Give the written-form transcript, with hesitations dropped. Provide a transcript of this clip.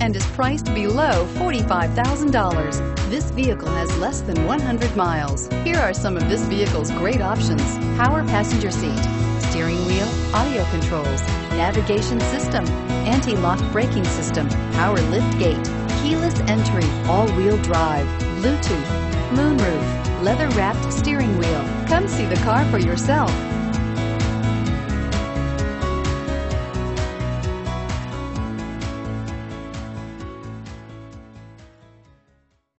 and is priced below $45,000. This vehicle has less than 100 miles. Here are some of this vehicle's great options: power passenger seat, steering wheel audio controls, navigation system, anti-lock braking system, power lift gate, keyless entry, all-wheel drive, Bluetooth, moonroof, leather-wrapped steering wheel. Come see the car for yourself.